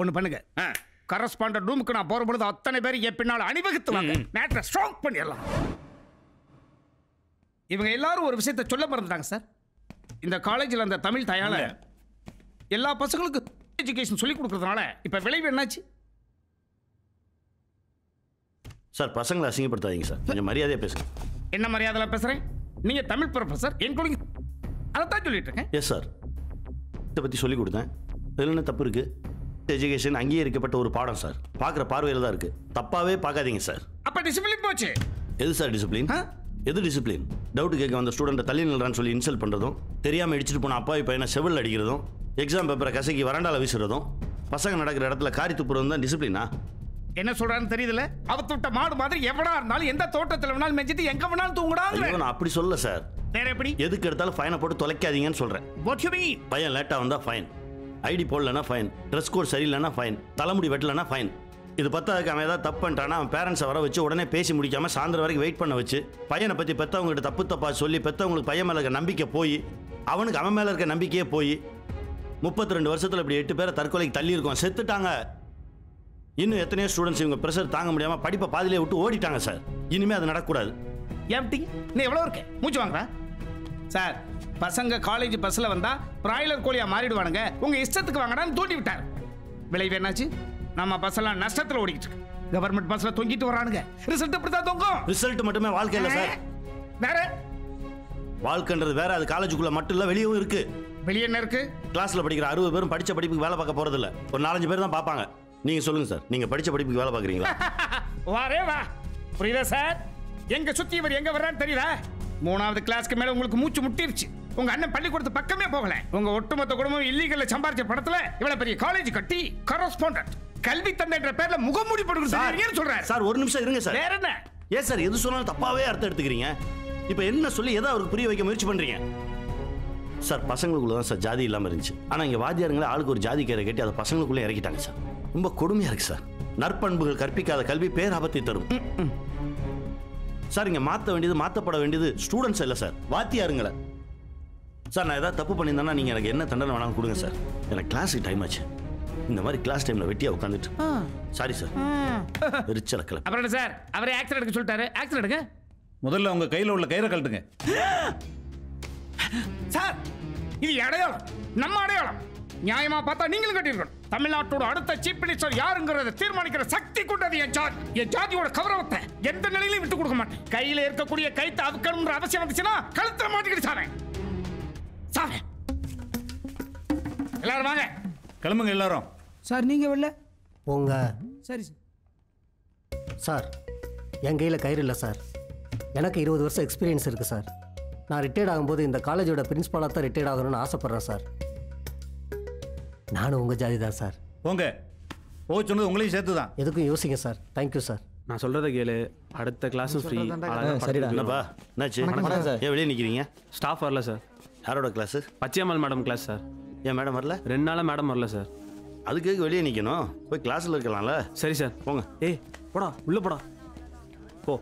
ஒன்று பண்ணுங்க, கரஸ்பாண்டன்ட் ரூமுக்கு நான் போகிற பொழுது அத்தனை பேர் என் பின்னால் அணிவகுத்துவாங்க. மேட்டரை ஸ்ட்ராங் பண்ணிடலாம். இவங்க எல்லாரும் ஒரு விஷயத்த சொல்ல மறந்துட்டாங்க சார். இந்த காலேஜில் அந்த தமிழ் தயால எல்லா பசங்களுக்கும் எஜுகேஷன் சொல்லிக் கொடுக்கறதுனால இப்போ விளைவு என்னாச்சு சார்? பசங்களை அசிங்கப்படுத்தாதீங்க சார், கொஞ்சம் மரியாதையாக பேசுங்க. என்ன மரியாதையில் பேசுகிறேன்? நீங்கள் தமிழ் ப்ரொஃபஸர், என்கூட அதைத்தான் சொல்லிட்டு இருக்கேன். எஸ் சார், இதை பற்றி சொல்லிக் கொடுத்தேன். இதில் என்ன தப்பு இருக்குது? எஜுகேஷன் அங்கீகரிக்கப்பட்ட ஒரு பாடம் சார், பார்க்குற பார்வையில் தான் இருக்குது, தப்பாகவே பார்க்காதீங்க சார். அப்போ டிசிப்ளின் போச்சு. எது சார் டிசிப்ளின்? எது டிசிப்ளின்? டவுட் கேட்க வந்த ஸ்டூடெண்ட்டை தள்ளி நில்றான்னு சொல்லி இன்சல்ட் பண்ணுறதும், தெரியாமல் இடிச்சிட்டு போன அப்பா இப்போ என்ன செவில் அடிக்கிறதும், எக்ஸாம் பேப்பரை கசக்கி வராண்டால வீசுறதும், பசங்க நடக்கிற இடத்துல காரி துப்புறதும் தான் டிசிப்ளினா? என்ன சொல்கிறான்னு தெரியல. அவத்துட்ட மாடு மாதிரி எவ்வளோ இருந்தாலும் எந்த தோட்டத்தில் வேணாலும் மெஞ்சிட்டு எங்கே வேணாலும் தூங்குறாங்க. நான் அப்படி சொல்ல சார். வேற எப்படி? எதுக்கு எடுத்தாலும் ஃபைனை போட்டு தொலைக்காதீங்கன்னு சொல்கிறேன். What you mean? பையன் லேட்டாக வந்தால் ஃபைன், ஐடி போடலன்னா ஃபைன், ட்ரெஸ் கோட் சரியில்லைன்னா ஃபைன், தலைமுடி வெட்டலன்னா ஃபைன். இது பத்தாவதுக்கு அவன் ஏதாவது தப்பு பண்ணிட்டானா அவன் பேரண்ட்ஸை வர வச்சு உடனே பேசி முடிக்காமல் சாயந்தரம் வரைக்கும் வெயிட் பண்ண வச்சு, பையனை பற்றி பெற்றவங்ககிட்ட தப்பு தப்பாக சொல்லி, பெற்றவங்களுக்கு பையன் மேலே இருக்க நம்பிக்கை போய், அவனுக்கு அவன் மேலே இருக்க நம்பிக்கையே போய், 32 வருஷத்தில் இப்படி 8 பேரை தற்கொலைக்கு தள்ளி இருக்கோம், செத்துட்டாங்க. இன்னும் எத்தனையோ ஸ்டூடெண்ட்ஸ் இவங்க ப்ரெஷர் தாங்க முடியாமல் படிப்பை பாதிலே விட்டு ஓடிட்டாங்க சார். இனிமேல் அது நடக்கக்கூடாது. ஏம்டி நீ எவ்வளோ இருக்க மூச்சு வாங்குறா சார்? பசங்க காலேஜ் பஸ்ஸில் வந்தால் பிராய்லர் கோழியா மாறிடுவானுங்க, உங்கள் இஷ்டத்துக்கு வாங்கடான்னு தூண்டி விட்டார். விளைவு என்னாச்சு? நம்ம பஸ்ஸெல்லாம் நஷ்டத்தில் ஓடிக்கிட்டு இருக்கு. கவர்மெண்ட் பஸ்ஸில் தொங்கிட்டு வரானுங்க. ரிசல்ட் இப்படி தான் தொங்கும். ரிசல்ட் மட்டுமே வாழ்க்கை இல்லை சார், வேற வாழ்க்கைன்றது வேற. அது காலேஜுக்குள்ளே மட்டும் இல்லை, வெளியவும் இருக்கு. வெளியே என்ன இருக்கு? கிளாஸில் படிக்கிற 60 பேரும் படித்த படிப்புக்கு வேலை பார்க்க போகிறதில்ல, ஒரு 4-5 பேர் தான் பார்ப்பாங்க. நீங்கள் சொல்லுங்கள் சார், நீங்கள் படித்த படிப்புக்கு வேலை பார்க்குறீங்களா? வாரே வா, புரியுதா சார்? எங்கே சுற்றி இவர் எங்கே வர்றான்னு தெரியல. 3வது கிளாஸ்க்கு மேலே உங்களுக்கு மூச்சு முட்டிருச்சு. உங்கள் அண்ணன் பள்ளிக்கூடத்து பக்கமே போகல. உங்கள் ஒட்டுமொத்த குடும்பம் இல்லீகலில் சம்பாதிச்ச படத்தில் இவ்வளோ பெரிய காலேஜ் கட்டி கரஸ்பாண்டன்ட் கல்வி தந்தைன்ற பேரில் முகமூடி போட்டுக்கிட்டு சொல்கிறார் சார். ஒரு நிமிஷம் இருங்க சார். வேற என்ன? ஏன் சார் எது சொன்னாலும் தப்பாகவே அர்த்தம் எடுத்துக்கிறீங்க? இப்போ என்ன சொல்லி எதாவது அவருக்கு புரிய வைக்க முயற்சி பண்ணுறீங்க சார்? பசங்களுக்குள்ள தான் சார் ஜாதி இல்லாமல் இருந்துச்சு. ஆனால் இங்கே வாத்தியாருங்களே ஆளுக்கு ஒரு ஜாதி கயிறை கட்டி அதை பசங்களுக்குள்ளே இறக்கிட்டாங்க சார். ரொம்ப கொடுமையாக இருக்குது சார். நற்பண்புகள் கற்பிக்காத கல்வி பேராபத்தை தரும் சார். இங்கே மாற்ற வேண்டியது, மாற்றப்பட வேண்டியது ஸ்டூடெண்ட்ஸ் இல்லை சார், வாத்தியாருங்களே சார். நான் ஏதாவது தப்பு பண்ணியிருந்தேன்னா நீங்கள் எனக்கு என்ன தண்டனை வேணாலும் கொடுங்க சார். எனக்கு கிளாஸுக்கு டைம் ஆச்சு. இந்த மாதிரி கிளாஸ் டைமில் வெட்டியாக உட்காந்துட்டு சாரி சார் ரிச்சல் கிளப். அப்புறம் சார் அவரே ஆக்சன் எடுக்க சொல்லிட்டாரு. ஆக்சன் எடுங்க. முதல்ல உங்கள் கையில் உள்ள கயிறை கழட்டுங்க சார். இது அடையாளம், நம்ம அடையாளம். நியாயமாக பார்த்தா நீங்களும் கட்டியிருக்கணும். தமிழ்நாட்டோட அடுத்த சீஃப் மினிஸ்டர் யாருங்கிறத தீர்மானிக்கிற சக்தி கொண்டது என் ஜாதி. என் ஜாதியோட கௌரவத்தை எந்த நிலையிலும் விட்டு கொடுக்க மாட்டேன். கையில இருக்கக்கூடிய கைத்தை அவுக்கணும்ன்ற அவசியம் வந்துச்சுன்னா கழுத்துல மாட்டிக்கிட்டு சாவேன் சாவேன். எல்லாரும் வாங்க, கிளம்புங்க. எல்லாரும் சார் நீங்க வெளில போங்க. சரி சார், என் கையில் கயிறு இல்லை சார். எனக்கு 20 வருஷம் எக்ஸ்பீரியன்ஸ் இருக்குது சார். நான் ரிட்டையர்ட் ஆகும்போது இந்த காலேஜோட பிரின்ஸ்பாலாக தான் ரிட்டையர்ட் ஆகணும்னு ஆசைப்பட்றேன் சார். நானும் உங்கள் ஜாதி தான் சார். போங்க, போக சொன்னது உங்களையும் சேர்த்து தான். எதுக்கும் யோசிங்க சார். Thank you sir. நான் சொல்கிறத கேளு. அடுத்த கிளாஸும் ஃப்ரீ. சரிடா என்னப்பா என்னாச்சு? ஏன் வெளியே நிற்கிறீங்க? ஸ்டாஃப் வரல சார். யாரோட class? Pachaiyammal madam class sir. ஏன் மேடம் வரல? 2 நாளாக மேடம் வரல சார். அதுக்கு வெளியே நிற்கணும், போய் கிளாஸில் இருக்கலாம்ல. சரி சார் போங்க. ஏய் போடா, உள்ளே போடா போ.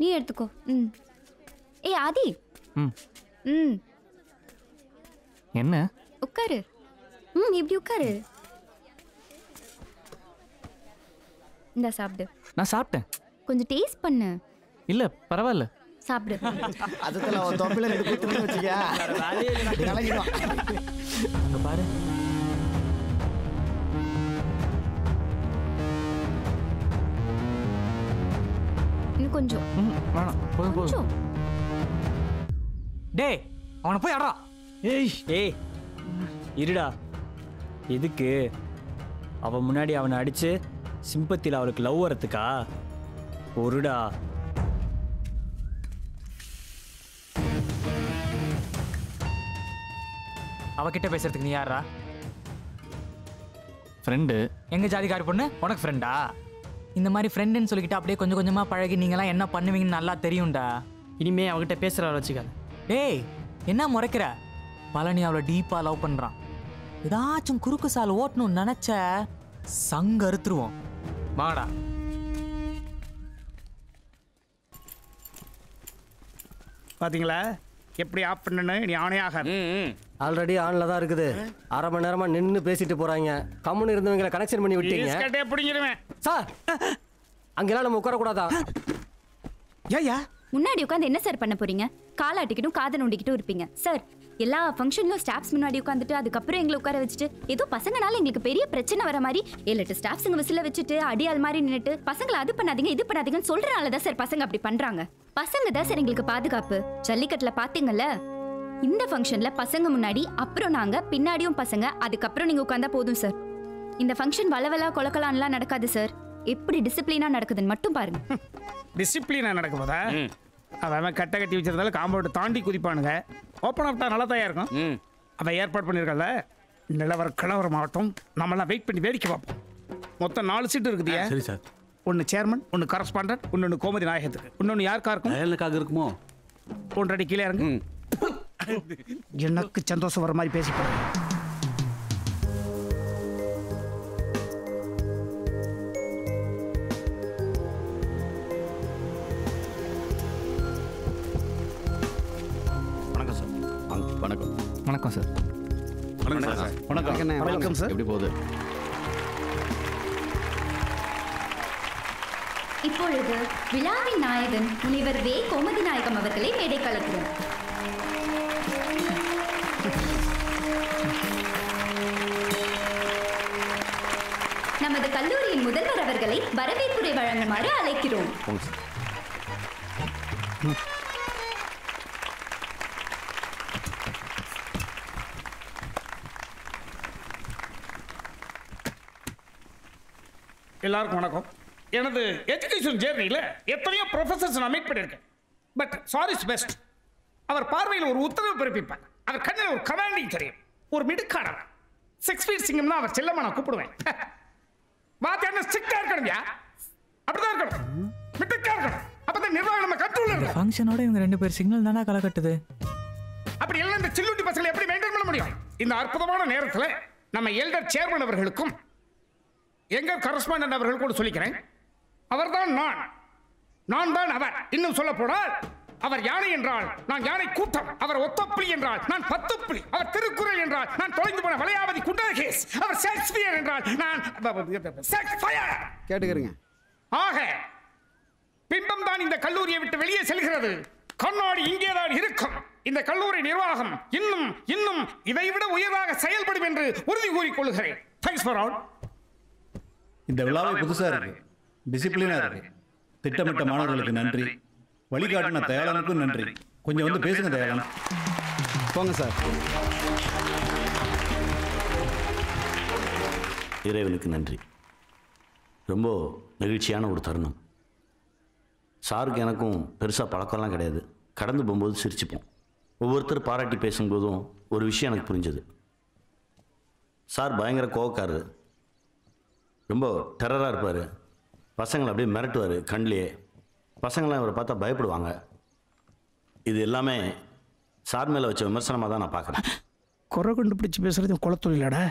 நீ எடுத்துக்கோ. ம். ஏ ஆதி. ம் ம். என்ன? உட்காரு. ம், இப்படி உட்காரு. இந்த சாப்பிடு. நான் சாப்பிட்டேன். கொஞ்சம் டேஸ்ட் பண்ணு. இல்ல பரவாயில்ல, சாப்பிடு. அதெல்லாம் ஒரு தொப்பில ரெண்டு குட்டி வச்சியா? கலங்கிடுவான். அங்க பாரு. கொஞ்சம் கொஞ்சம். டேய் அவனை போய் அடடா. ஏய் ஏய் இருடா. எதுக்கு அவன் முன்னாடி அவனை அடிச்சு சிம்பத்தியில் அவளுக்கு லவ் வரதுக்கா? ஒருடா அவகிட்ட பேசுறதுக்கு நீ யாரா? ஃப்ரெண்டு. எங்க ஜாதிக்காரி பொண்ணு உனக்கு ஃப்ரெண்டா? இந்த மாதிரி ஃப்ரெண்டுன்னு சொல்லிக்கிட்டு அப்படியே கொஞ்சம் கொஞ்சமாக பழகி நீங்களாம் என்ன பண்ணுவீங்கன்னு நல்லா தெரியும்டா. இனிமே அவகிட்ட பேசுகிற வச்சுக்காது. டேய் என்ன முறைக்கிற? பழனி அவளை டீப்பாக லவ் பண்ணுறான். ஏதாச்சும் குறுக்கு சால் ஓட்டணும்னு நினச்ச சங்க அறுத்துருவோம். வாடா. பாத்தீங்களா எப்படி ஆப் பண்ணனு நீ ஆணையாக ஆல்ரெடி ஆன்ல தான் இருக்குது அரை மணி நேரமா நின்னு பேசிட்டு போறாங்க கம்முன்னு இருந்தவங்க கனெக்ஷன் பண்ணி விட்டீங்க இஸ்கட்டே புடிங்கிடுவேன் சார் அங்கலாம் நம்ம உட்கார கூடாதா ஏயா முன்னாடி உட்கார்ந்து என்ன சார் பண்ண போறீங்க கால் ஆட்டிக்கிட்டும் காது நோண்டிக்கிட்டும் இருப்பீங்க சார் எல்லா ஃபங்க்ஷன்லயும் ஸ்டாஃப்ஸ் முன்னாடி உட்கார்ந்துட்டு அதுக்கு அப்புறம் எங்களை உட்கார வச்சிட்டு ஏதோ பசங்கனால எங்களுக்கு பெரிய பிரச்சனை வர மாதிரி எல்லாட்ட ஸ்டாஃப்ஸ்ங்க விசில வச்சிட்டு அடியால் மாதிரி நின்னுட்டு பசங்கள அது பண்ணாதீங்க இது பண்ணாதீங்கன்னு சொல்றனால தான் சார் பசங்க அப்படி பண்றாங்க பசங்க தான் சார் எங்களுக்கு பாதுகாப்பு ஜல்லிக்கட்டுல பாத்தீங்கல்ல இந்த ஃபங்க்ஷன்ல பசங்க முன்னாடி அப்புறம் நாங்க பின்னாடியும் பசங்க அதுக்கு அப்புறம் நீங்க உட்கார்ந்தா போதும் சார் இந்த ஃபங்க்ஷன் வளவலா கொலகலான்லாம் நடக்காது சார் எப்படி டிசிப்ளினா நடக்குதுன்னு மட்டும் பாருங்க டிசிப்ளினா நடக்குதா அவன் கட்ட கட்டி வச்சிருந்தாலும் காம்பவுண்ட் தாண்டி குதிப்பானுங்க ஓப்பன் ஆப்டா நல்லா தயார் இருக்கும் அவன் ஏற்பாடு பண்ணியிருக்கல நிலவரம் கிளவர மாவட்டம் நம்மளாம் வெயிட் பண்ணி வேடிக்கை பார்ப்போம் மொத்தம் 4 சீட்டு இருக்குதுயா சரி சார் ஒன்று சேர்மன் ஒன்று கரஸ்பாண்டன்ட் ஒன்று கோமதி நாயகத்துக்கு இன்னொன்று யாருக்கா இருக்கும் அயலுக்காக இருக்குமோ ஒன்றடி கீழே இறங்க எனக்கு சந்தோஷம் வர மாதிரி பேசிப்போம் வணக்கம் சார் வணக்கம் சார் எப்படி போகுது இப்பொழுது விழாவின் நாயகன் முனைவர் வே கோமதி நாயகம் அவர்களை மேடை கலக்கிறோம் நமது கல்லூரியின் முதல்வர் அவர்களை வரவேற்புரை வழங்குமாறு அழைக்கிறோம் எல்லாருக்கும் வணக்கம் எனது எஜுகேஷன் ஜேர்னியில் எத்தனையோ ப்ரொஃபஸர்ஸ் நான் மீட் பண்ணியிருக்கேன் பட் சாரி இஸ் பெஸ்ட் அவர் பார்வையில் ஒரு உத்தரவு பிறப்பிப்பார் அவர் கண்ணில் ஒரு கமாண்டிங் தெரியும் ஒரு மிடுக்கானவர் 6 feet சிங்கம் தான் அவர் செல்லமா நான் கூப்பிடுவேன் வாத்தியான ஸ்ட்ரிக்டாக இருக்கணும்யா அப்படிதான் இருக்கணும் மிடுக்காக இருக்கணும் அப்போ தான் நிர்வாகம் நம்ம கண்ட்ரோல் இருக்கும் ஃபங்க்ஷனோட இவங்க 2 பேர் சிக்னல் தானே களை கட்டுது அப்படி எல்லாம் இந்த சில்லுட்டி பசங்களை எப்படி மெயின்டைன் பண்ண முடியும் இந்த அற்புதமான நேரத்தில் நம்ம எல்டர் சேர்மன் அவர்களுக்கும் எங்கள் கரஸ்பாண்டன்ட் அவர்கள் கூட சொல்லிக்கிறேன் அவர்தான் நான் தான் அவர் இன்னும் சொல்ல போனால் அவர் யானை என்றால் நான் யானை கூட்டம் அவர் ஒத்தப்புலி என்றால் நான் 10 புலி அவர் திருக்குறள் என்றால் நான் தொலைந்து போன வளையாபதி குண்டலகேஸ் அவர் ஷேக்ஸ்பியர் என்றால் நான் கேட்டுக்கிறேங்க ஆக பிம்பம் தான் இந்த கல்லூரியை விட்டு வெளியே செல்கிறது கண்ணாடி இங்கேதான் இருக்கும் இந்த கல்லூரி நிர்வாகம் இன்னும் இதைவிட உயர்வாக செயல்படும் என்று உறுதி கூறிக்கொள்கிறேன் தேங்க்ஸ் ஃபார் ஆல் இந்த விழாவை புதுசாக இருக்கு டிசிப்ளினாக இருக்கு திட்டமிட்ட மாணவர்களுக்கு நன்றி வழிகாட்டின தயாளனுக்கும் நன்றி கொஞ்சம் வந்து பேசுங்க தயாளன் போங்க சார் இறைவனுக்கு நன்றி ரொம்ப நெகிழ்ச்சியான ஒரு தருணம் சாருக்கு எனக்கும் பெருசாக பழக்கம்லாம் கிடையாது கடந்து போகும்போது சிரிச்சுப்போம் ஒவ்வொருத்தர் பாராட்டி பேசும்போதும் ஒரு விஷயம் எனக்கு புரிஞ்சது சார் பயங்கர கோவக்காரர் ரொம்ப டெரராக இருப்பார் பசங்களை அப்படியே மிரட்டுவார் கண்லேயே பசங்களாம் இவரை பார்த்தா பயப்படுவாங்க இது எல்லாமே சார் மேலே வச்ச விமர்சனமாக தான் நான் பார்க்குறேன் குறை கொண்டு பிடிச்சி பேசுகிறது குலத்தொழிலடா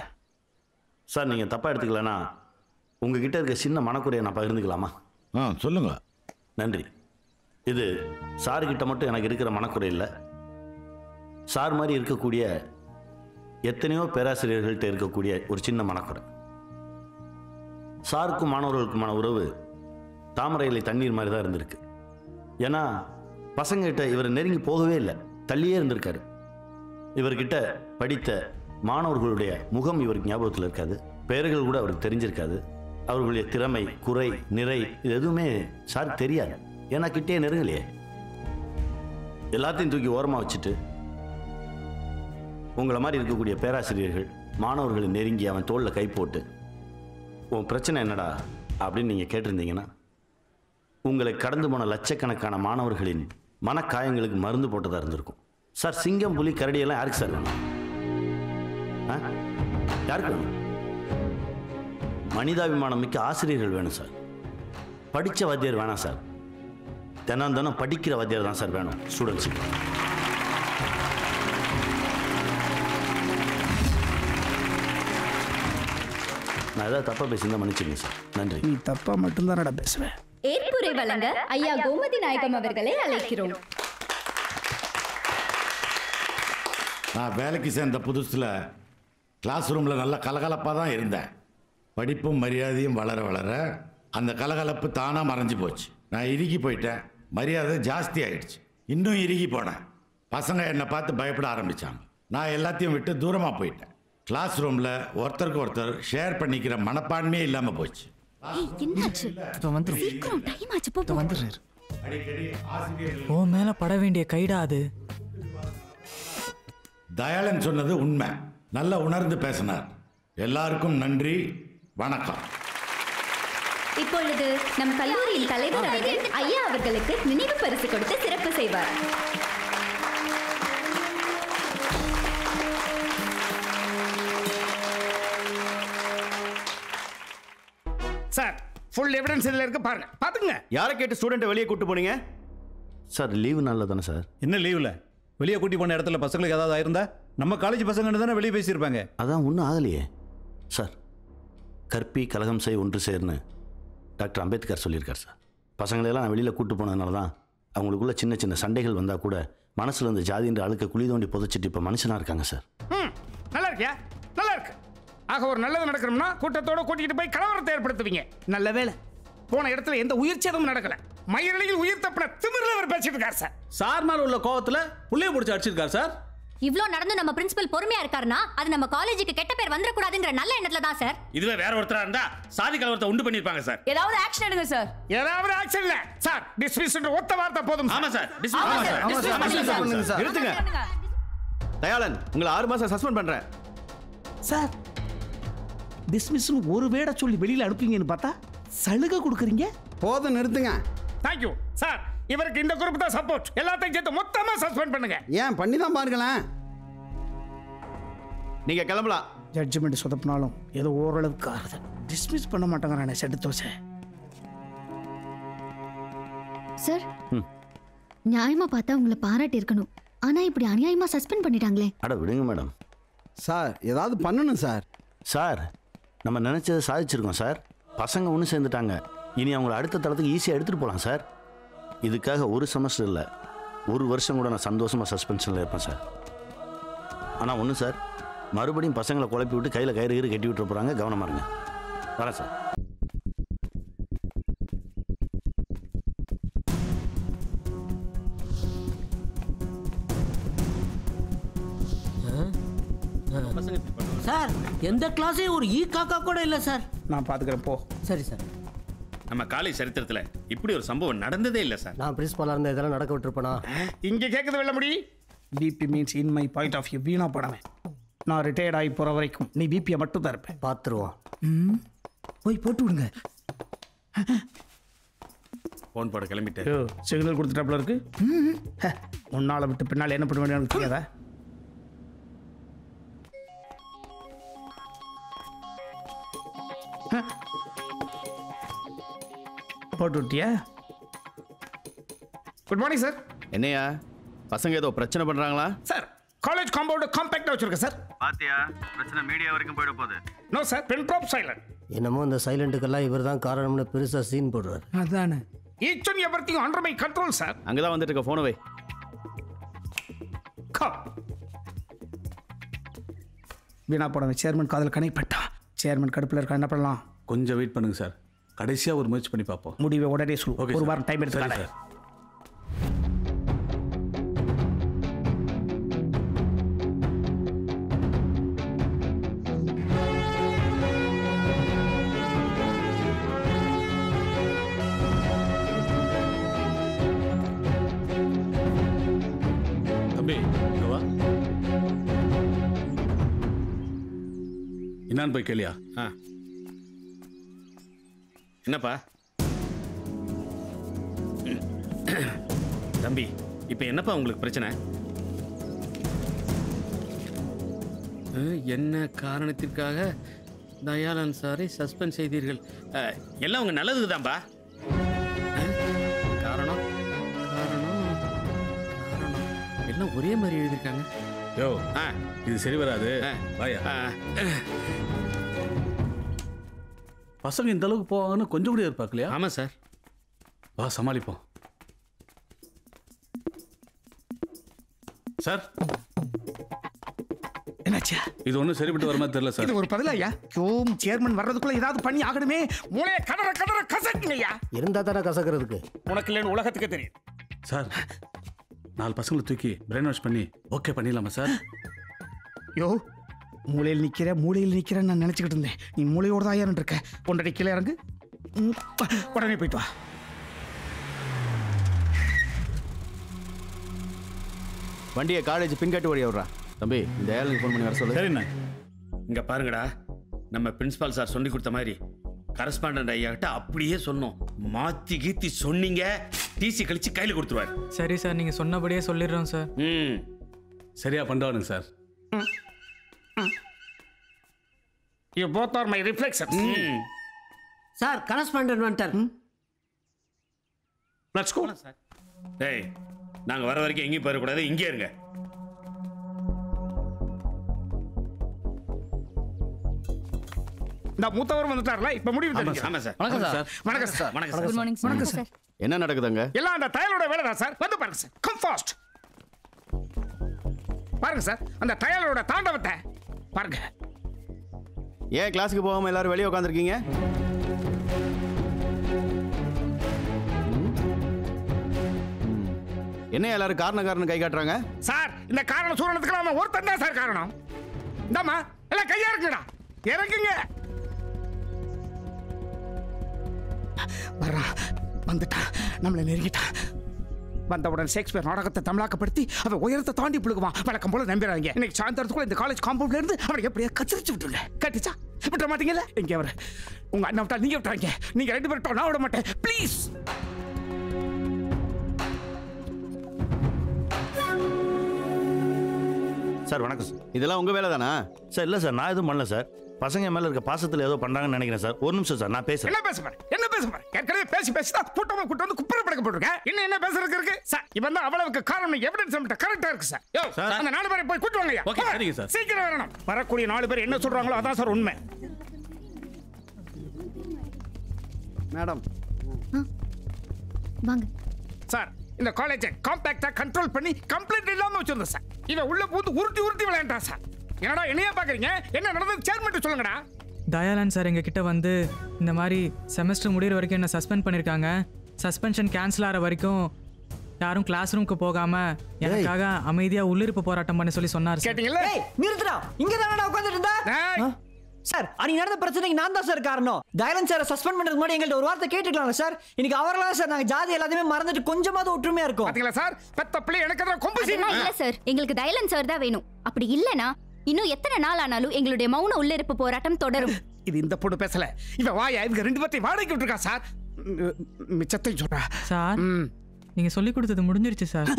சார் நீங்கள் தப்பாக எடுத்துக்கலன்னா உங்ககிட்ட இருக்க சின்ன மனக்குறையை நான் பகிர்ந்துக்கலாமா ஆ சொல்லுங்க நன்றி இது சார்கிட்ட மட்டும் எனக்கு இருக்கிற மனக்குறை இல்லை சார் மாதிரி இருக்கக்கூடிய எத்தனையோ பேராசிரியர்கள்ட்ட இருக்கக்கூடிய ஒரு சின்ன மனக்குறை சாருக்கும் மாணவர்களுக்குமான உறவு தாமரையில தண்ணீர் மாதிரி தான் இருந்திருக்கு ஏன்னா பசங்ககிட்ட இவர் நெருங்கி போகவே இல்லை தள்ளியே இருந்திருக்காரு இவர்கிட்ட படித்த மாணவர்களுடைய முகம் இவருக்கு ஞாபகத்தில் இருக்காது பெயர்கள் கூட அவருக்கு தெரிஞ்சிருக்காது அவர்களுடைய திறமை குறை நிறை இது எதுவுமே சார் தெரியாது ஏன்னா கிட்டே நெருங்கலையே எல்லாத்தையும் தூக்கி ஓரமாக வச்சுட்டு உங்களை மாதிரி இருக்கக்கூடிய பேராசிரியர்கள் மாணவர்களை நெருங்கி அவன் தோளில் கை போட்டு உன் பிரச்சனை என்னடா அப்படின்னு நீங்கள் கேட்டிருந்தீங்கன்னா உங்களை கடந்து போன லட்சக்கணக்கான மாணவர்களின் மனக்காயங்களுக்கு மருந்து போட்டதாக இருந்திருக்கும் சார் சிங்கம் புலி கரடியெல்லாம் யாருக்கு சார் வேணும் யாருக்கு வேணும் மனிதாபிமானம் மிக்க ஆசிரியர்கள் வேணும் சார் படித்த வாத்தியார் வேணாம் சார் தினம் படிக்கிற வாத்தியார் தான் சார் வேணும் ஸ்டூடெண்ட்ஸுக்கு நான் ஏதாவது தப்பா பேசியிருந்தா மன்னிச்சுங்க சார் நன்றி நீ தப்பா மட்டும்தான் நான் பேசுவேன் ஏற்புரை வழங்க ஐயா கோமதி நாயகம் அவர்களை அழைக்கிறோம் நான் வேலைக்கு சேர்ந்த புதுசில் கிளாஸ் ரூமில் நல்லா கலகலப்பாக தான் இருந்தேன். படிப்பும் மரியாதையும் வளர வளர அந்த கலகலப்பு தானாக மறைஞ்சு போச்சு. நான் இறுகி போயிட்டேன், மரியாதை ஜாஸ்தி ஆகிடுச்சு, இன்னும் இறுகி போனேன். பசங்க என்னை பார்த்து பயப்பட ஆரம்பித்தாங்க. நான் எல்லாத்தையும் விட்டு தூரமாக போயிட்டேன். கிளாஸ் ரூமில் ஒருத்தருக்கு ஒருத்தர் ஷேர் பண்ணிக்கிற மனப்பான்மையே இல்லாமல் போச்சு. மேல பட வேண்டிய கைடாது தயாளன் சொன்னது உண்மை. நல்லா உணர்ந்து பேசினார். எல்லாருக்கும் நன்றி, வணக்கம். இப்பொழுது நம் கல்லூரியில் தலைவர் ஐயா அவர்களுக்கு நினைவு பரிசு கொடுத்து சிறப்பு செய்வார். சார், ஃபுல் எவிடன்ஸ் இதுல இருக்கு, பாருங்க, பாத்துங்க. யாரை கேட்டு ஸ்டூடெண்ட் வெளியே கூட்டி போனீங்க? சார், லீவு நாள்ல தானே சார். என்ன லீவுல வெளியே கூட்டி போன இடத்துல பசங்களுக்கு ஏதாவது ஆயிருந்தா நம்ம காலேஜ் பசங்கன்னு தானே வெளியே பேசியிருப்பாங்க. அதான் ஒன்றும் ஆகலையே சார். கற்பி கலகம் செய் ஒன்று சேர்னு டாக்டர் அம்பேத்கர் சொல்லியிருக்கார் சார். பசங்களெல்லாம் நான் வெளியில் கூப்பிட்டு போனதுனால தான் அவங்களுக்குள்ள சின்ன சின்ன சண்டைகள் வந்தால் கூட மனசில் இந்த ஜாதின்ற அழுக்க குழி தோண்டி புதைச்சிட்டு இப்போ மனுஷனாக இருக்காங்க சார். நல்லா இருக்கியா? நல்லா இருக்கு. ஆக ஒரு நல்லது நடக்கணும்னா கூட்டத்தோடு கூட்டிகிட்டு போய் கலவரத்தை ஏற்படுத்துவீங்க. நல்ல வேலை போன இடத்துல எந்த உயிர் சேதமும் நடக்கலை. மயிரிழையில் உயிர் தப்பின திமிரில் அவர் பேசிட்டு இருக்கார் சார். சார் மேல் உள்ள கோவத்தில் புள்ளையை பிடிச்சி அடிச்சிருக்கார் சார். இவ்ளோ நடந்து நம்ம பிரின்சிபல் பொறுமையா இருக்காருன்னா அது நம்ம காலேஜுக்கு கெட்ட பேர் வந்திர கூடாதுங்கற நல்ல எண்ணத்துல தான் சார். இதுவே வேற ஒருத்தரா இருந்தா சாதி கலவரத்தை உண்டு பண்ணிருப்பாங்க சார். ஏதாவது ஆக்ஷன் எடுங்க சார். ஏதாவது ஆக்ஷன் இல்ல சார், டிஸ்மிஸ்ன்ற ஒத்த வார்த்தை போதும். ஆமா சார், டிஸ்மிஸ் சார். எடுத்துங்க. தயாளன், உங்களை 6 மாசம் சஸ்பெண்ட் பண்றேன் சார். டிஸ்மிஸ்னு ஒரு வேட சொல்லி வெளியில அனுப்புவீங்கன்னு பார்த்தா சலுகை கொடுக்குறீங்க. போதும், நிறுத்துங்க. Thank you sir. இவருக்கு இந்த குரூப் தான் சப்போர்ட். எல்லாத்தையும் சேர்த்து மொத்தமா சஸ்பெண்ட் பண்ணுங்க. ஏன் பண்ணி தான் பாருங்களேன். நீங்க கிளம்பலாம். ஜட்ஜ்மெண்ட் சொதப்பினாலும் ஏதோ ஓரளவுக்கு ஆகுது. டிஸ்மிஸ் பண்ண மாட்டேங்கிறானே செடுத்தோசை. சார், நியாயமா பார்த்தா உங்களை பாராட்டி இருக்கணும். ஆனா இப்படி அநியாயமா சஸ்பெண்ட் பண்ணிட்டாங்களே. அட விடுங்க மேடம். சார், ஏதாவது பண்ணணும் சார். சார், நம்ம நினைச்சதை சாதிச்சிருக்கோம் சார். பசங்க ஒன்று சேர்ந்துட்டாங்க. இனி அவங்களை அடுத்த தளத்துக்கு ஈஸியாக எடுத்துகிட்டு போகலாம் சார். இதுக்காக ஒரு செமஸ்டர் இல்லை, ஒரு வருஷம் கூட நான் சந்தோஷமாக சஸ்பென்ஷனில் இருப்பேன் சார். ஆனால் ஒன்று சார், மறுபடியும் பசங்களை குழப்பி விட்டு கையில் கயிறு கயிறு கட்டி விட்டு போகிறாங்க. கவனமாக இருங்க. வரேன் சார். சார், எந்த கிளாஸையும் ஒரு ஈ காக்கா கூட இல்லை சார். நான் பார்த்துக்கிறேன் போ. சரி சார். நம்ம காலேஜ் சரித்திரத்துல இப்படி ஒரு சம்பவம் நடந்ததே இல்ல சார். நான் பிரின்சிபலா இருந்த இதெல்லாம் நடக்க விட்டுருப்பேனா? இங்க கேக்குது வெள்ள முடி. BP means in my point of view வீணா போடாம. நான் ரிட்டையர்ட் ஆகி போற வரைக்கும் நீ பிபியை மட்டும் தான் இருப்பேன். பார்த்துருவோம். போய் போட்டு விடுங்க. போன் போட கிளம்பிட்டேன். சிக்னல் கொடுத்துட்டாப்ல இருக்கு. முன்னால விட்டு பின்னால என்ன பண்ண வேண்டியது தெரியாதா? போட்டு விட்டியா? Good morning sir. என்னையா பசங்க ஏதோ பிரச்சனை பண்றாங்களா? சார், காலேஜ் காம்பவுண்ட் காம்பாக்டா வச்சிருக்கேன் சார். பாத்தியா, பிரச்சனை மீடியா வரைக்கும் போய்ட போகுது. No sir, pen drop silent. என்னமோ இந்த சைலண்ட்டுக்கெல்லாம் இவர் தான் காரணம்னு பெருசா சீன் போடுறாரு. அதானே, each and everything under my control sir. அங்க தான் வந்துட்டு இருக்க. போன் வை. கம் வீணா போடாம சேர்மன் காதல் கனெக்ட் பட்டா. சேர்மன் கடுப்புல இருக்கா, என்ன பண்ணலாம்? கொஞ்சம் வெயிட் பண்ணுங்க சார். கடைசியா ஒரு முயற்சி பண்ணி பார்ப்போம். முடிவை உடனே சொல்லு. ஒரு வாரம் டைம் எடுத்துக்கலாம் சார். தம்பி, என்னான்னு போய் கேளியா? என்னப்பா தம்பி, இப்போ என்னப்பா உங்களுக்கு பிரச்சனை? என்ன காரணத்திற்காக தயாளன் சாரை சஸ்பெண்ட் செய்தீர்கள்? எல்லாம் உங்க நல்லதுக்கு தான்ப்பா. காரணம் காரணம் காரணம் எல்லாம் ஒரே மாதிரி எழுதியிருக்காங்க. யோ, இது சரி வராது. பசங்க இந்த அளவுக்கு போவாங்கன்னு கொஞ்சம் கூட இருப்பாக்கலையா? ஆமாம் சார். வா, சமாளிப்போம் சார். என்னாச்சு? இது ஒண்ணு சரிப்பட்டு வரமா தெரியல சார். இது ஒரு பதிலையா? கோம் சேர்மன் வர்றதுக்குள்ள ஏதாவது பண்ணி ஆகணுமே. மூளைய கடற கடற கசக்குங்கய்யா. இருந்தா தான கசக்குறதுக்கு. உனக்கு இல்லன்னு உலகத்துக்கு தெரியும். சார் 4 பசங்களை தூக்கி பிரெயின் வாஷ் பண்ணி ஓகே பண்ணிடலாமா சார்? யோ மூளையில் நிற்கிற மூளையில் நிற்கிறேன்னு நான் நினச்சிக்கிட்டு இருந்தேன். நீ மூளையோட தான் ஏன்னு இருக்க. ஒன்றரை கீழே இறங்கு, உடனே போயிட்டு வா. வண்டியை காலேஜ் பின்கட்டு ஓடி வர்றா. தம்பி இந்த ஏழனுக்கு ஃபோன் பண்ணி வர சொல்லு. சரிண்ணா. இங்கே பாருங்கடா, நம்ம பிரின்ஸிபால் சார் சொல்லி கொடுத்த மாதிரி கரஸ்பாண்டன்ட் ஐயா கிட்ட அப்படியே சொன்னோம். மாற்றி கீத்தி சொன்னீங்க டிசி கழிச்சு கையில் கொடுத்துருவார். சரி சார், நீங்கள் சொன்னபடியே சொல்லிடுறோம் சார். ம் சரியா பண்ணுறானுங்க sir. You both are my reflections. Sir, correspondent wanted. Let's go. Hey, நாங்க வர வரைக்கும் எங்கேயும் போயிட கூடாது, இங்கே இருங்க. இந்த மூத்தவர் வந்துட்டார்ல, இப்ப முடிவு தெரிஞ்சு. ஆமா சார். வணக்கம் சார். வணக்கம் சார். வணக்கம் சார். Good morning sir. வணக்கம் சார். என்ன நடக்குதுங்க? எல்லாம் அந்த டயலோட வேலை தான் சார். வந்து பாருங்க சார். Come fast. பாருங்க சார் அந்த டயலோட தாண்டவத்தை பாருங்க. ஏன் கிளாஸுக்கு போகாம எல்லாரும் வெளியே உட்காந்துருக்கீங்க? என்ன எல்லாரும் காரணம் காரணம் கை காட்டுறாங்க சார்? இந்த காரணம் சூழலுக்கு ஒருத்தன் தான் சார் காரணம். இந்தாமா எல்லாம் கையா இருக்குடா, இறக்குங்க. வர்றா, வந்துட்டான், நம்மளை நெருங்கிட்டான். வந்தவுடன் ஷேக்ஸ்பியர் நாடகத்தை தமிழாக்கப்படுத்தி அவன் உயரத்தை தாண்டி புழுகுவான். வழக்கம் போல நம்பிடுறாங்க. இன்னைக்கு சாயந்தரத்துக்குள்ள இந்த காலேஜ் காம்பவுண்ட்ல இருந்து அவனை எப்படியா கத்திரிச்சு விட்டுருங்க. கட்டிச்சா விட்டுற மாட்டீங்கல்ல? இங்கே அவர் உங்க அண்ணன் விட்டா நீங்க விட்டுறாங்க. நீங்க 2 பேர் விட்டா நான் விட மாட்டேன். Please sir. வணக்கம் சார். இதெல்லாம் உங்க வேலை தானா சார்? இல்லை சார், நான் எதுவும் பண்ணல சார். பசங்க மேல இருக்க பாசத்துல ஏதோ பண்றாங்கன்னு நினைக்கிறேன் சார். ஒரு நிமிஷம் சார், நான் பேசுறேன். என்ன பேசுறேன் ஏற்கனவே பேசிதான் கூட்டம் வந்து குப்புற படக்க போட்டிருக்கேன். இன்னும் என்ன பேசுறதுக்கு இருக்கு சார்? இவன் தான் அவ்வளவுக்கு காரணம். எவிடன்ஸ் நம்மட்ட கரெக்டா இருக்கு சார். யோ அந்த 4 பேரை போய் கூட்டி வாங்க. ஓகே சரிங்க சார். சீக்கிரம் வரணும். வரக்கூடிய 4 பேர் என்ன சொல்றாங்களோ அதான் சார் உண்மை. மேடம் வாங்க சார். இந்த காலேஜை காம்பாக்டா கண்ட்ரோல் பண்ணி கம்ப்ளைண்ட் இல்லாம வச்சிருந்தேன் சார். இவன் உள்ள போட்டு உருட்டி விளையாண்டா சார். என்னடா என்னையா பாக்குறீங்க? என்ன நடந்தது சேர்மென்ட் சொல்லுங்கடா. தயாலன் சார் எங்க கிட்ட வந்து இந்த மாதிரி செமஸ்டர் முடிகிற வரைக்கும் என்ன சஸ்பெண்ட் பண்ணிருக்காங்க. சஸ்பென்ஷன் கேன்சல் ஆகிற வரைக்கும் யாரும் கிளாஸ் ரூமுக்கு போகாம எனக்காக அமைதியா உள்ளிருப்பு போராட்டம் பண்ண சொல்லி சொன்னார். கேட்டீங்களா? ஏய் நிறுத்துடா, இங்க தானடா உட்கார்ந்துட்டு இருந்தா. சார் அன்னைக்கு நடந்த பிரச்சனைக்கு நான் தான் சார் காரணம். தயாலன் சார் சஸ்பெண்ட் பண்றதுக்கு முன்னாடி எங்கள்ட்ட ஒரு வார்த்தை கேட்டுக்கலாம்ல சார். இன்னைக்கு அவர்களா சார் நாங்க ஜாதி எல்லாத்தையுமே மறந்துட்டு கொஞ்சமாவது ஒற்றுமையா இருக்கும். பாத்தீங்களா சார்? பத்த பிள்ளை எனக்குதான் கொம்பு சீமா. இல்ல சார், எங்களுக்கு தயாலன் சார் தான் வேணும். அப்படி இல்லனா இன்னும் எத்தனை நாள் ஆனாலும் எங்களுடைய மௌன உள்ளிருப்பு போராட்டம் தொடரும். இது இந்த பொண்ணு பேசல, இவ வாயா. இவங்க 2 பேர்த்தையும் வாடகைக்கு விட்டுருக்கா சார். மிச்சத்தையும் சொல்றா சார். நீங்க சொல்லி கொடுத்தது முடிஞ்சிருச்சு சார்.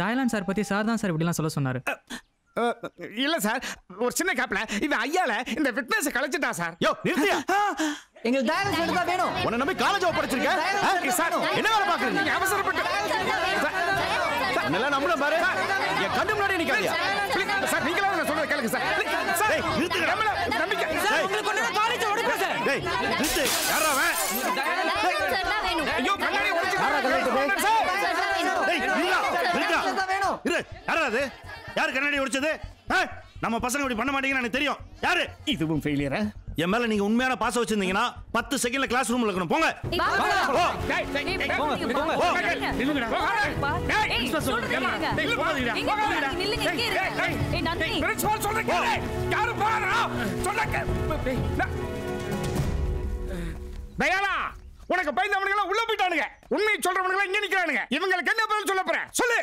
தயாலன் சார் பத்தி சார் தான் சார் இப்படிலாம் சொல்ல சொன்னாரு. இல்ல சார், ஒரு சின்ன கேப்ல இவ ஐயால இந்த ஃபிட்னஸ் கலைச்சிட்டா சார். யோ நிறுத்தியா? எங்களுக்கு தயாலன் சார் தான் வேணும். உன்னை நம்பி காலேஜ் படிச்சிருக்கேன் சார். என்ன வேலை பாக்குறீங்க? நீங்க அவசரப்பட்டு என்னெல்லாம் நம்மள பாரு. என் கண்ணு முன்னாடி நிக்காதீங்க சார். நீங்களா நான் சொல்றத கேளுங்க சார். டேய் நிறுத்து. நம்மள நம்பிக்கை சார். உங்களுக்கு என்ன காலேஜ் ஓடுற சார்? டேய் நிறுத்து. யாரா அவன்? சார் தான் வேணும். ஐயோ கண்ணாடி உடைச்சு யாரா கண்ணாடி போய் சார். டேய் நில்லா நில்லா. சார் வேணும். இரு. யாரா அது? யார் கண்ணாடி உடைச்சது? நம்ம பசங்க இப்படி பண்ண மாட்டீங்கன்னு எனக்கு தெரியும். யாரு? இதுவும் ஃபெயிலியரா? என் மேல நீங்க உண்மையான பாசம் வச்சிருந்தீங்கன்னா 10 செகண்ட்ல கிளாஸ் ரூம்ல இருக்கணும். போங்க. தயாலா உனக்கு பயந்தவனுங்க எல்லாம் உள்ள போயிட்டானுங்க. உண்மையை சொல்றவனுங்க இங்க நிக்கிறானுங்க. இவங்களுக்கு என்ன பதில் சொல்ல போற? சொல்லு.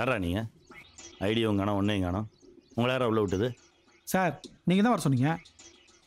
யாரா நீங்க? ஐடியாவும் காணோம், ஒன்னையும் காணோம். உங்களை யாரா உள்ள விட்டது? சார் நீங்க தான் வர சொன்னீங்க.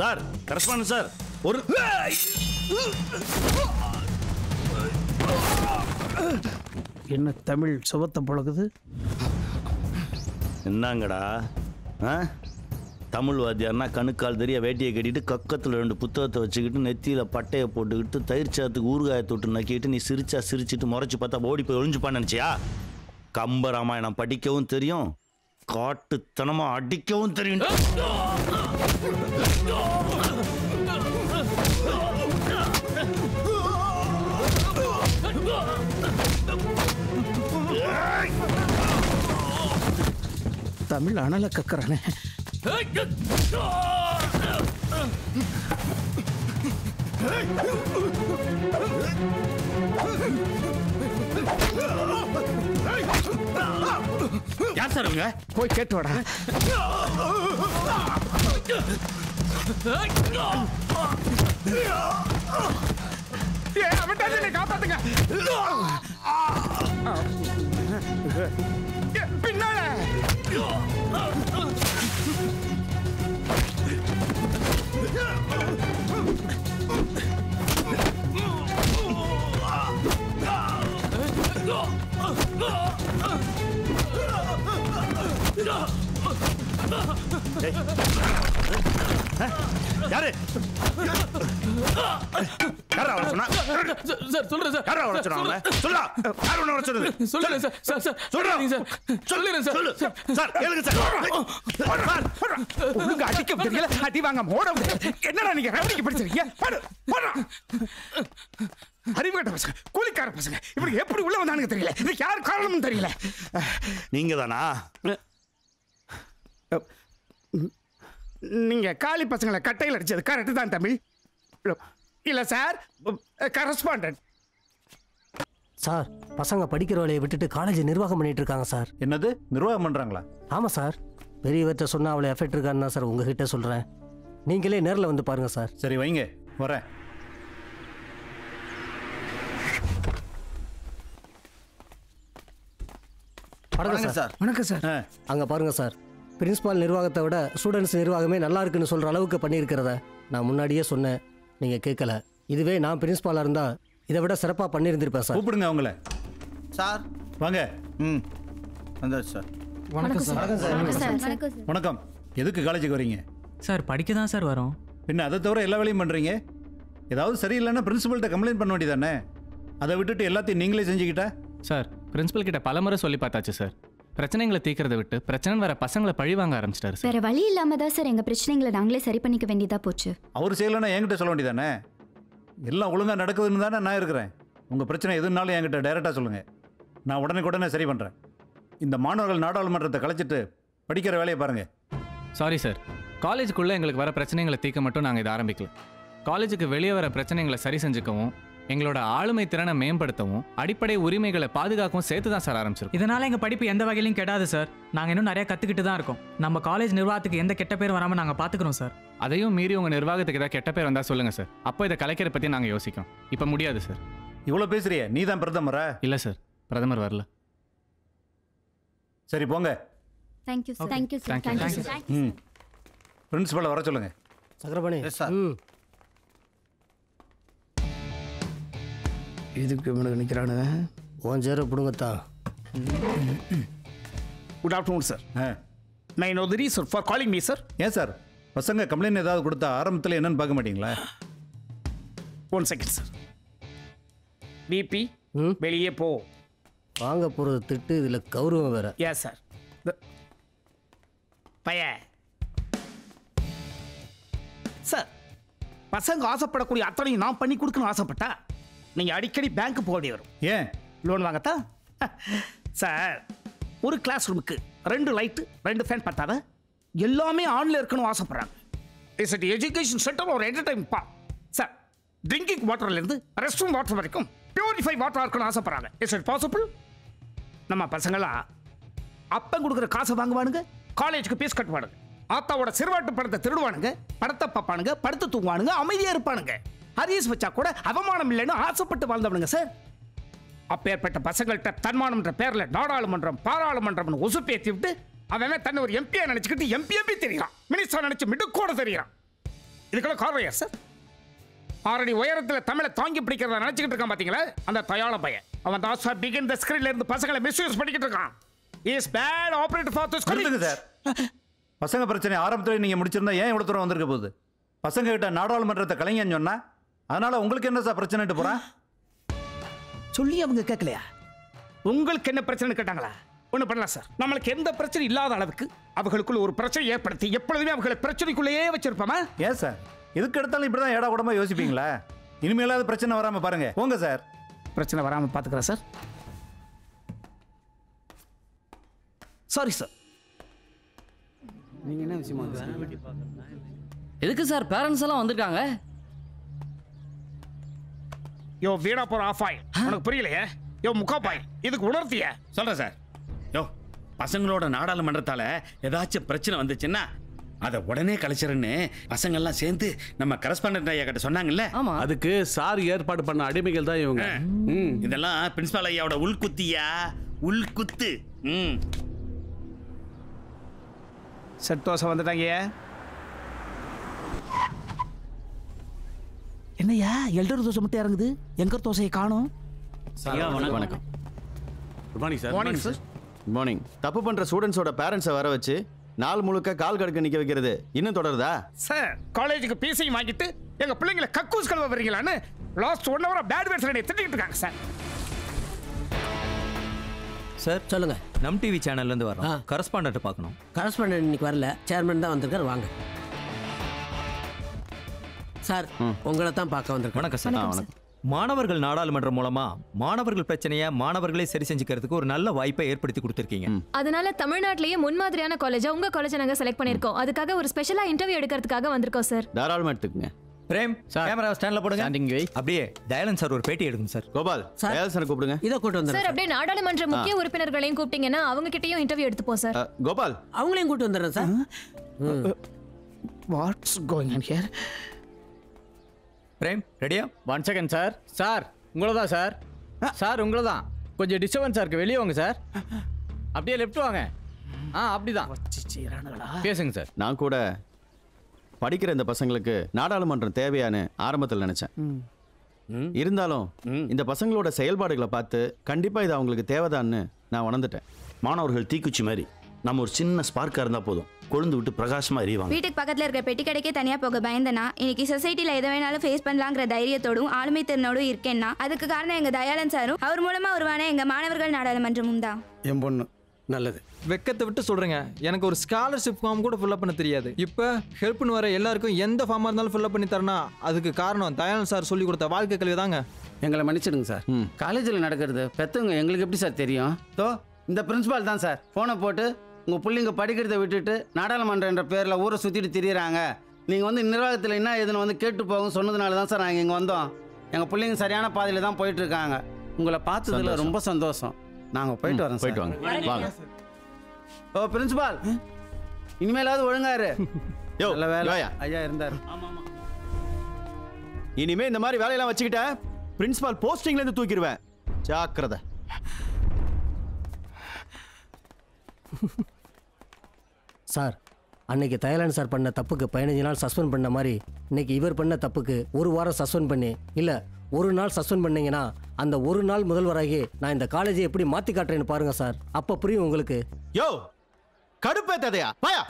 Sir correspondent sir. ஒரு என்ன தமிழ் சுவத்தை பழகுது? என்னங்கடா தமிழ் வாத்தியார்னா கணுக்கால் தெரிய வேட்டியை கட்டிட்டு கக்கத்தில் ரெண்டு புத்தகத்தை வச்சுக்கிட்டு நெத்தியில் பட்டையை போட்டுக்கிட்டு தயிர் சாத்துக்கு ஊறுகாயை தொட்டு நக்கிட்டு நீ சிரிச்சா சிரிச்சுட்டு முறைச்சி பார்த்தா ஓடி போய் ஒழிஞ்சுப்பான்னு நினச்சியா? கம்ப ராமாயணம் படிக்கவும் தெரியும், காட்டுத்தனமாக அடிக்கவும் தெரியும். தமிழ் அனலை கக்கறானே. யார் சார் அவங்க? போய் கேட்டு வாடா. அவன் காப்பாத்துங்க, பின்னால யாரு தெரியல. நீங்க தானா? நீங்க காலி பசங்களை கட்டையில் அடிச்சது கரெக்ட் தான் தமிழ். இல்ல சார், கரஸ்பாண்டன்ட் சார், பசங்க படிக்கிற வேலையை விட்டுட்டு காலேஜ் நிர்வாகம் பண்ணிட்டு இருக்காங்க சார். என்னது, நிர்வாகம் பண்றாங்களா? ஆமா சார், பெரியவர்கிட்ட சொன்னா அவளை எஃபெக்ட் இருக்கான்னு சார் உங்ககிட்ட சொல்றேன். நீங்களே நேரில் வந்து பாருங்க சார். சரி வைங்க, வரேன். வணக்கம் சார். வணக்கம் சார். அங்க பாருங்க சார், பிரின்சிபால் நிர்வாகத்தை விட ஸ்டூடெண்ட்ஸ் நிர்வாகமே நல்லா இருக்குன்னு சொல்ற அளவுக்கு பண்ணியிருக்கிறத நான் முன்னாடியே சொன்னேன், நீங்கள் கேட்கல. இதுவே நான் பிரின்ஸ்பாலாக இருந்தால் இதை விட சிறப்பாக பண்ணியிருந்திருப்பேன் சார். கூப்பிடுங்க அவங்கள. சார் வாங்க. ம், வந்தாச்சு சார். வணக்கம் சார். வணக்கம் சார். வணக்கம். எதுக்கு காலேஜுக்கு வரீங்க? சார் படிக்க தான் சார் வரோம். பின்ன அதை தவிர எல்லா வேலையும் பண்ணுறீங்க. ஏதாவது சரியில்லைன்னா பிரின்சிபல்கிட்ட கம்ப்ளைண்ட் பண்ண வேண்டியதானே? அதை விட்டுட்டு எல்லாத்தையும் நீங்களே செஞ்சுக்கிட்டா? சார் பிரின்சிபல் கிட்ட பலமுறை சொல்லி பார்த்தாச்சு சார். பிரச்சனைகளை தீக்கிறத விட்டு பிரச்சனை வர பசங்களை பழி வாங்க ஆரம்பிச்சிட்டாரு. வேற வழி இல்லாம தான் சார் எங்க பிரச்சனைகளை நாங்களே சரி பண்ணிக்க வேண்டியதா போச்சு. அவர் செய்யலன்னா என்கிட்ட சொல்ல வேண்டியதானே? எல்லாம் ஒழுங்கா நடக்குதுன்னு தானே நான் இருக்கிறேன். உங்க பிரச்சனை எதுனாலும் என்கிட்ட டைரக்டா சொல்லுங்க, நான் உடனே சரி பண்றேன். இந்த மாணவர்கள் நாடாளுமன்றத்தை கலைச்சிட்டு படிக்கிற வேலையை பாருங்க. சாரி சார், காலேஜுக்குள்ள எங்களுக்கு வர பிரச்சனைகளை தீர்க்க மட்டும் நாங்கள் இதை ஆரம்பிக்கல. காலேஜுக்கு வெளியே வர பிரச்சனைகளை சரி செஞ்சுக்கவும் எங்களோட ஆளுமை திறனை மேம்படுத்தவும் அடிப்படை உரிமைகளை பாதுகாக்கவும் சேர்த்து தான் சார் ஆரம்பிச்சிடும். இதனால் எங்கள் படிப்பு எந்த வகையிலையும் கெடாது சார். நாங்கள் இன்னும் நிறையா கற்றுக்கிட்டு தான் இருக்கோம். நம்ம காலேஜ் நிர்வாகத்துக்கு எந்த கெட்ட பேர் வராமல் நாங்கள் பார்த்துக்கிறோம் சார். அதையும் மீறி உங்கள் நிர்வாகத்துக்கு ஏதாவது கெட்ட பேர் வந்தால் சொல்லுங்கள் சார், அப்போ இதை கலைக்கிற பற்றி நாங்கள் யோசிக்கோம். இப்போ முடியாது சார். இவ்வளோ பேசுறியே, நீ தான் பிரதமரா? இல்லை சார், பிரதமர் வரல. சரி போங்க. Thank you sir. Thank you sir. Thank you sir. ம், பிரின்சிபலை வர சொல்லுங்கள். சக்கரபாணி சார். இதுக்கு இவனுக்கு நிற்கிறானு உன் சேர பிடுங்கத்தா. Good afternoon sir. நான் know the reason for calling me sir. ஏன் சார், பசங்க கம்ப்ளைண்ட் ஏதாவது கொடுத்தா ஆரம்பத்தில் என்னன்னு பார்க்க மாட்டீங்களா? 1 செகண்ட் சார். பிபி வெளியே போ. வாங்க போகிறது திட்டு, இதில் கௌரவம் வேறு. ஏன் சார் பையன் சார், பசங்க ஆசைப்படக்கூடிய அத்தனையும் நான் பண்ணி கொடுக்கணும்னு ஆசைப்பட்டா நீங்கள் அடிக்கடி பேங்க்கு போக வேண்டிய வரும். ஏன் லோன் வாங்கத்தா சார்? ஒரு கிளாஸ் ரூமுக்கு 2 லைட்டு 2 ஃபேன் பார்த்தாத எல்லாமே ஆன்ல இருக்கணும் ஆசைப்படுறாங்க. இஸ் இட் எஜுகேஷன் சென்டர் ஒரு என்டர்டைன்மெண்ட் பா சார்? ட்ரிங்கிங் வாட்டர்லேருந்து ரெஸ்ட் ரூம் வாட்டர் வரைக்கும் பியூரிஃபை வாட்டராக இருக்கணும் ஆசைப்படுறாங்க. Is it possible? நம்ம பசங்களாம் அப்பன் கொடுக்குற காசை வாங்குவானுங்க, காலேஜுக்கு பீஸ் கட்டுவானுங்க, ஆத்தாவோட சிறுவாட்டு படத்தை திருடுவானுங்க, படத்தை பார்ப்பானுங்க, படுத்து தூங்குவானுங்க, அமைதியாக இருப்பானுங்க. ஹரியஸ் வச்சா கூட அவமானம் இல்லைன்னு ஆசைப்பட்டு வாழ்ந்தவனுங்க சார். அப்பேற்பட்ட பசங்கள்கிட்ட தன்மானம்ன்ற பேரில் நாடாளுமன்றம் பாராளுமன்றம்னு ஒசுப்பேத்தி விட்டு அவன் தன்னை ஒரு எம்பியை நினச்சிக்கிட்டு எம்பி தெரியான், மினிஸ்டர் நினச்சி மிடுக்கோட தெரியான். இதுக்கெல்லாம் காரணம் சார், 6 அடி உயரத்தில் தமிழை தாங்கி பிடிக்கிறத நினச்சிக்கிட்டு இருக்கான். பார்த்தீங்களா அந்த தயாள பையன், அவன் தான் சார் பிகின் த ஸ்க்ரீன்லேருந்து பசங்களை மிஸ்யூஸ் பண்ணிக்கிட்டு இருக்கான். Is bad operate for the school sir. பசங்க பிரச்சனை ஆரம்பத்தில் நீங்கள் முடிச்சிருந்தா ஏன் இவ்வளோ தூரம் வந்திருக்க போகுது? பசங்ககிட்ட நாடாளுமன்றத்தை கலைஞன்னு சொன்னால் அதனால் உங்களுக்கு என்ன சார் பிரச்சனைட்டு போகிறேன் சொல்லி அவங்க கேட்கலையா? உங்களுக்கு என்ன பிரச்சனைன்னு கேட்டாங்களா? ஒன்றும் பண்ணலாம் சார், நம்மளுக்கு எந்த பிரச்சனை இல்லாத அளவுக்கு அவர்களுக்குள்ள ஒரு பிரச்சனை ஏற்படுத்தி எப்பொழுதுமே அவர்களை பிரச்சனைக்குள்ளேயே வச்சிருப்பாமா? ஏன் சார் எதுக்கு எடுத்தாலும் இப்படி தான் ஏடா கூடமா யோசிப்பீங்களா? இனிமேலாவது பிரச்சனை வராமல் பாருங்கள். போங்க சார், பிரச்சனை வராமல் பார்த்துக்கிறேன் சார். Sorry sir. நீங்கள் என்ன விஷயமா? எதுக்கு சார் பேரண்ட்ஸ் எல்லாம் வந்திருக்காங்க? யோ வீடா போகிற ஆஃப் ஆய் உனக்கு புரியலையே? யோ முக்காப்பாய் இதுக்கு உணர்த்திய சொல்கிறேன் சார். யோ பசங்களோட நாடாளுமன்றத்தால் ஏதாச்சும் பிரச்சனை வந்துச்சுன்னா அதை உடனே கலைச்சிருன்னு பசங்கள்லாம் சேர்ந்து நம்ம கரஸ்பாண்டன்ட் ஐயா கிட்ட சொன்னாங்கல்ல, அதுக்கு சார் ஏற்பாடு பண்ண அடிமைகள் தான் இவங்க. இதெல்லாம் பிரின்சிபால் ஐயாவோட உள்குத்தியா உள்குத்து. சந்தோஷம் வந்துட்டாங்க. என்னையா எல்டர் தோசை மட்டும் இறங்குது, எங்கர் தோசையை காணோம். வணக்கம். Good morning sir. Morning sir. Good morning. தப்பு பண்ணுற ஸ்டூடெண்ட்ஸோட பேரண்ட்ஸை வர வச்சு நாள் முழுக்க கால் கடுக்க நிக்க வைக்கிறது இன்னும் தொடருதா சார்? காலேஜுக்கு பீசையும் வாங்கிட்டு எங்க பிள்ளைங்களை கக்கூஸ் கழுவ வரீங்களான்னு லாஸ்ட் 1 hour பேட் வேர்ட்ஸ் திட்டிட்டு இருக்காங்க சார். சார் சொல்லுங்க. நம் டிவி சேனல்ல இருந்து வரோம். கரஸ்பாண்டன்ட் பார்க்கணும். கரஸ்பாண்டன்ட் இன்னைக்கு வரல, சேர்மன் தான் வந்திருக்காரு. வாங்க சார், உங்களை தான் பார்க்க வந்திருக்கோம். வணக்கம் சார். வணக்கம். மாணவர்கள் நாடாளுமன்றம் மூலமா மாணவர்கள் பிரச்சனையை மாணவர்களே சரி செஞ்சுக்கிறதுக்கு ஒரு நல்ல வாய்ப்பை ஏற்படுத்தி கொடுத்துருக்கீங்க. அதனால தமிழ்நாட்டிலேயே முன்மாதிரியான காலேஜா உங்க காலேஜை நாங்கள் செலக்ட் பண்ணியிருக்கோம். அதுக்காக ஒரு ஸ்பெஷலா இன்டர்வியூ எடுக்கிறதுக்காக வந்திருக்கோம் சார். தாராளமா எடுத்துக்கங்க. பிரேம் சார் கேமரா ஸ்டாண்ட்ல போடுங்க. அப்படியே தயாளன் சார் ஒரு பேட்டி எடுங்க சார். கோபால் தயாளன் சார் கூப்பிடுங்க. இத கூட்டி வந்துறேன் சார். அப்படியே நாடாளுமன்ற முக்கிய உறுப்பினர்களையும் கூப்பிட்டீங்கன்னா அவங்க கிட்டயும் இன்டர்வியூ எடுத்துப்போம் சார். கோபால் அவங்களையும் கூட்டி வந்துறேன் sir. What's going on here? Frame ரெடியா? 1 second சார். சார் உங்களதான் சார். சார் உங்களதான். கொஞ்சம் டிஸ்டர்பன்ஸாக இருக்குது, வெளியே வாங்க சார். அப்படியே லெஃப்ட் வாங்க. ஆ அப்படிதான் பேசுங்க சார். நான் கூட படிக்கிற இந்த பசங்களுக்கு நாடாளுமன்றம் தேவையான்னு ஆரம்பத்தில் நினச்சேன். இருந்தாலும் இந்த பசங்களோட செயல்பாடுகளை பார்த்து கண்டிப்பாக இது அவங்களுக்கு தேவைதான்னு நான் உணர்ந்துட்டேன். மாணவர்கள் தீக்குச்சி மாதிரி நம்ம ஒரு சின்ன ஸ்பார்க்காக இருந்தால் போதும், கொழுந்து விட்டு பிரகாசமாக எறிவாங்க. வீட்டுக்கு பக்கத்தில் இருக்கிற பெட்டி கடைக்கே தனியாக போக பயந்தனா இன்னைக்கு சொசைட்டியில் எதை வேணாலும் ஃபேஸ் பண்ணலாங்கிற தைரியத்தோடும் ஆளுமை திறனோடும் இருக்கேன்னா அதுக்கு காரணம் எங்கள் தயாளன் சாரும் அவர் மூலமாக உருவான எங்கள் மாணவர்கள் நாடாளுமன்றமும் தான். என் பொண்ணு நல்லது. வெக்கத்தை விட்டு சொல்கிறேங்க, எனக்கு ஒரு ஸ்காலர்ஷிப் ஃபார்ம் கூட ஃபில்அப் பண்ண தெரியாது. இப்போ ஹெல்ப்னு வர எல்லாருக்கும் எந்த ஃபார்மாக இருந்தாலும் ஃபில்அப் பண்ணி தரேன்னா அதுக்கு காரணம் தயாளன் சார் சொல்லிக் கொடுத்த வாழ்க்கை கல்வி தாங்க. எங்களை மன்னிச்சிடுங்க சார். காலேஜில் நடக்கிறது பெற்றவங்க எங்களுக்கு எப்படி சார் தெரியும்? தோ இந்த பிரின்சிபால் தான் சார் ஃபோனை போட்டு உங்கள் பிள்ளைங்க படிக்கிறத விட்டுட்டு நாடாளுமன்றம் என்ற பேரில் ஊரை சுற்றிட்டு திரியிறாங்க, நீங்கள் வந்து நிர்வாகத்தில் என்ன எதுன்னு வந்து கேட்டு போகும் சொன்னதுனால தான் சார் நாங்கள் இங்கே வந்தோம். எங்கள் பிள்ளைங்க சரியான பாதையில் தான் போயிட்டுருக்காங்க. உங்களை பார்த்ததுல ரொம்ப சந்தோஷம். நாங்கள் போயிட்டு வரோம். போயிட்டு வாங்க. வாங்க. ஓ பிரின்சிபால் இனிமேலாவது ஒழுங்காரு. இல்லை வேலை ஐயா இருந்தார். இனிமேல் இந்த மாதிரி வேலையெல்லாம் வச்சுக்கிட்டேன் பிரின்சிபால் போஸ்டிங்லேருந்து தூக்கிடுவேன். ஜாக்கிரதை. சார் அன்னைக்கு தயாளன் சார் பண்ண தப்புக்கு 15 நாள் சஸ்பெண்ட் பண்ண மாதிரி இன்னைக்கு இவர் பண்ண தப்புக்கு 1 வாரம் சஸ்பெண்ட் பண்ணி இல்லை 1 நாள் சஸ்பெண்ட் பண்ணீங்கன்னா அந்த 1 நாள் முதல்வராகி நான் இந்த காலேஜை எப்படி மாற்றி காட்டுறேன்னு பாருங்க சார். அப்போ புரியும் உங்களுக்கு. யோ கடுப்பே ததையா பாயா.